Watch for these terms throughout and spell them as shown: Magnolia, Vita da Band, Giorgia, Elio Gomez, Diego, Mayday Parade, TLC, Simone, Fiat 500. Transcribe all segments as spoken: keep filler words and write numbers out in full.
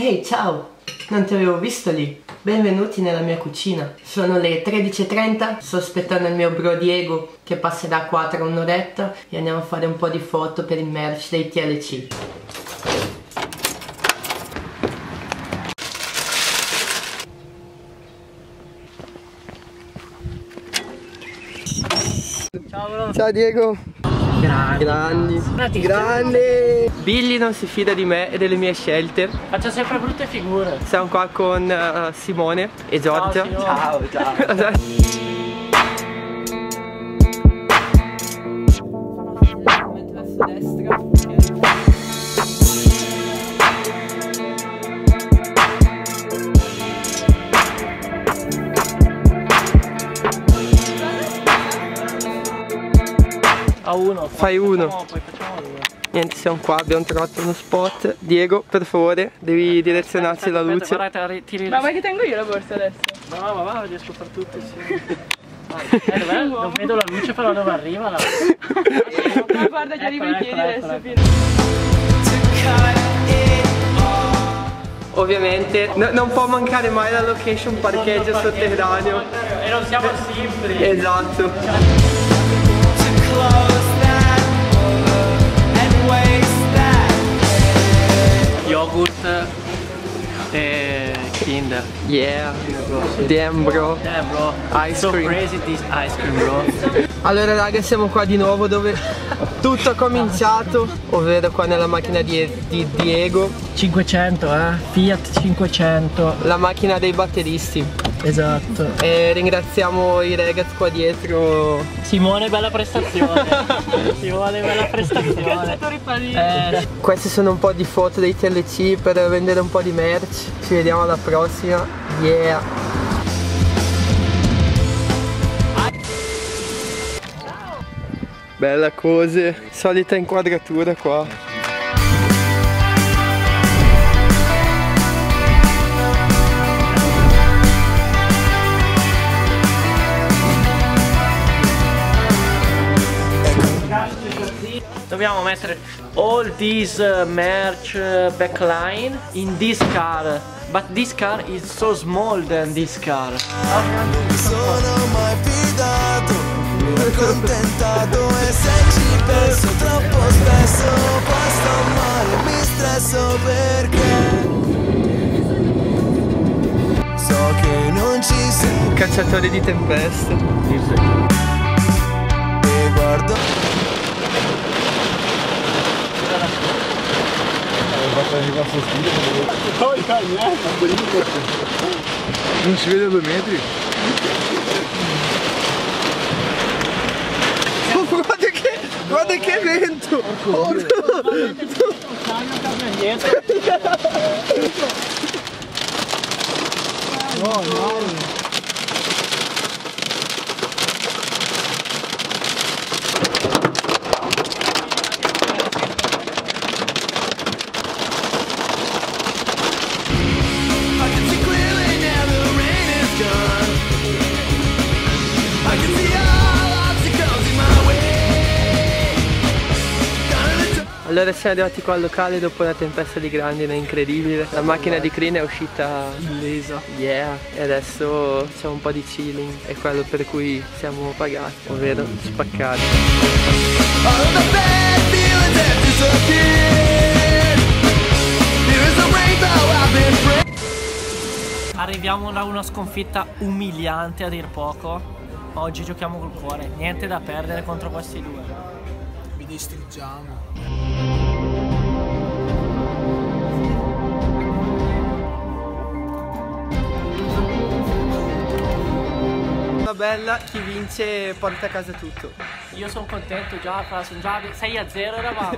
Ehi, hey, ciao! Non ti avevo visto lì. Benvenuti nella mia cucina. Sono le tredici e trenta, sto aspettando il mio bro Diego che passerà qua tra un'oretta e andiamo a fare un po' di foto per il merch dei T L C. Ciao, ciao Diego! Grandi, grandi, grandi, grande. Billy non si fida di me e delle mie scelte. Faccio sempre brutte figure. Siamo qua con uh, Simone e Giorgia. Ciao, Simone. Ciao, ciao. A uno, fai uno. Facciamo, poi facciamo due. Niente, siamo qua, abbiamo trovato uno spot. Diego, per favore, devi direzionarci aspetta, aspetta, la luce. Guarda, tiri... Ma vai che tengo io la borsa adesso. No, no, ma va, riesco a far tutto sì. eh, dov'è? Non vedo la luce però dove arriva la... Ma guarda che arriva i piedi adesso. Ovviamente no, non può mancare mai la location parcheggio sotterraneo. E non siamo simpli. Esatto. Yogurt e Kinder. Yeah, damn bro. Damn bro. Ice so cream. Crazy this ice cream bro. Allora raga, siamo qua di nuovo dove tutto è cominciato, ovvero qua nella macchina di, di Diego. cinquecento eh, Fiat cinquecento. La macchina dei batteristi. Esatto. E ringraziamo i ragazzi qua dietro. Simone, bella prestazione. Simone, bella prestazione. eh. Queste sono un po' di foto dei T L C per vendere un po' di merch. Ci vediamo alla prossima. Yeah. Bella cosa. Solita inquadratura qua. Dobbiamo mettere all this uh, merch uh, backline in this car, but this car is so small than this car. Non sono mai fidato, accontentato e se ci penso troppo spesso, basta male, mi stresso perché so che non ci sono. Cacciatore di tempeste. E guardo. Non si vede due metri. Oh, guarda che, guarda che vento. Oh, no. No, no. Allora siamo arrivati qua al locale dopo una tempesta di grandine incredibile. La macchina di Clean è uscita illesa. Yeah. E adesso c'è un po' di chilling. È quello per cui siamo pagati, ovvero spaccati. Arriviamo da una sconfitta umiliante a dir poco. Ma oggi giochiamo col cuore. Niente da perdere contro questi due. Vi distruggiamo. Bella, chi vince porta a casa tutto. Io sono contento già, sono già sei a zero eravamo.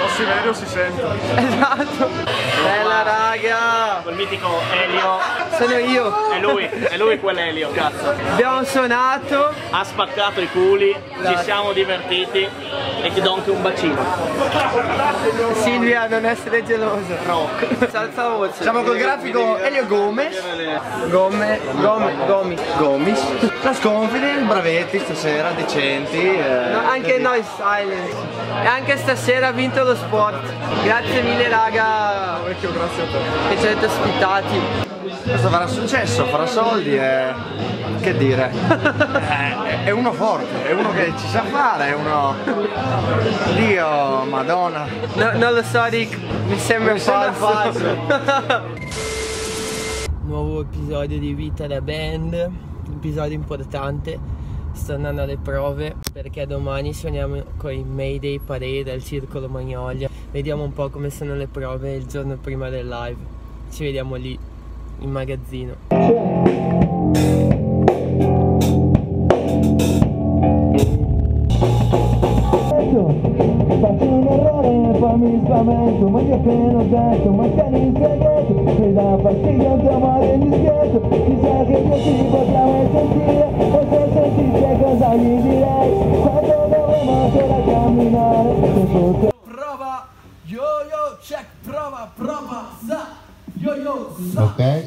O si vede o si sente. Esatto. Bella raga. raga! Col mitico Elio. Sono io. È lui, è lui quell'Elio, cazzo. Abbiamo suonato. Ha spaccato i culi, grazie. Ci siamo divertiti e ti do anche un bacino. Silvia, non essere geloso. Rock. Salsa voce. Siamo col grafico Elio Gomez. Gomme, gomme, gomi, gomis. La sconfide, bravetti stasera, decenti. Eh, no, anche noi silence. E anche stasera ha vinto lo sport. Grazie mille raga. Vecchio, grazie a te. Che ci avete ospitati. Questo farà successo, farà soldi e... che dire, è uno forte, è uno che ci sa fare, è uno... Dio, madonna. No, non lo so Rick, mi sembra un falso. Nuovo episodio di Vita da Band, episodio importante, sto andando alle prove perché domani suoniamo con i Mayday Parade al circolo Magnolia. Vediamo un po' come sono le prove il giorno prima del live, ci vediamo lì in magazzino. Mi spavento, ma gli ho appena detto, ma tieni in segreto, mi dà fastidio di amare gli schietto, chissà che io ci potrei sentire, potrei sentire cosa gli direi, quando dovremo ancora camminare, tutto... Prova, yo yo check, prova, prova, sa, yo yo sa. Ok.